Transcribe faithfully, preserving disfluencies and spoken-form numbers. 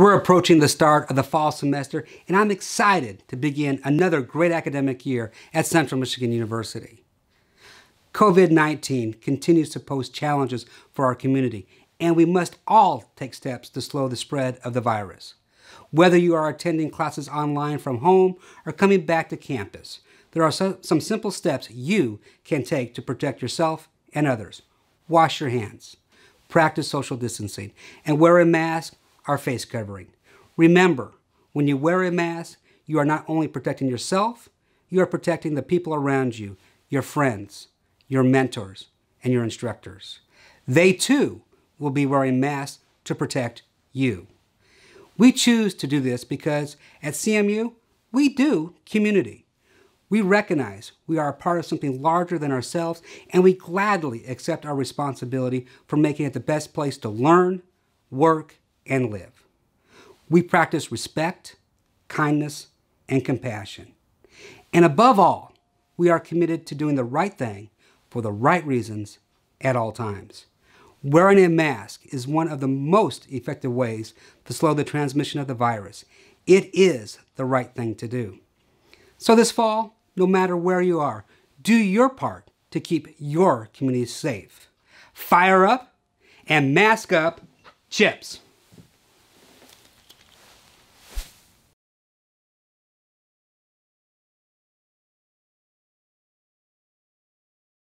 We're approaching the start of the fall semester, and I'm excited to begin another great academic year at Central Michigan University. COVID nineteen continues to pose challenges for our community, and we must all take steps to slow the spread of the virus. Whether you are attending classes online from home or coming back to campus, there are some simple steps you can take to protect yourself and others. Wash your hands, practice social distancing, and wear a mask or face covering. Remember, when you wear a mask, you are not only protecting yourself, you are protecting the people around you, your friends, your mentors, and your instructors. They too will be wearing masks to protect you. We choose to do this because at C M U, we do community. We recognize we are a part of something larger than ourselves, and we gladly accept our responsibility for making it the best place to learn, work, and live. We practice respect, kindness, and compassion. And above all, we are committed to doing the right thing for the right reasons at all times. Wearing a mask is one of the most effective ways to slow the transmission of the virus. It is the right thing to do. So this fall, no matter where you are, do your part to keep your community safe. Fire up and mask up, chips.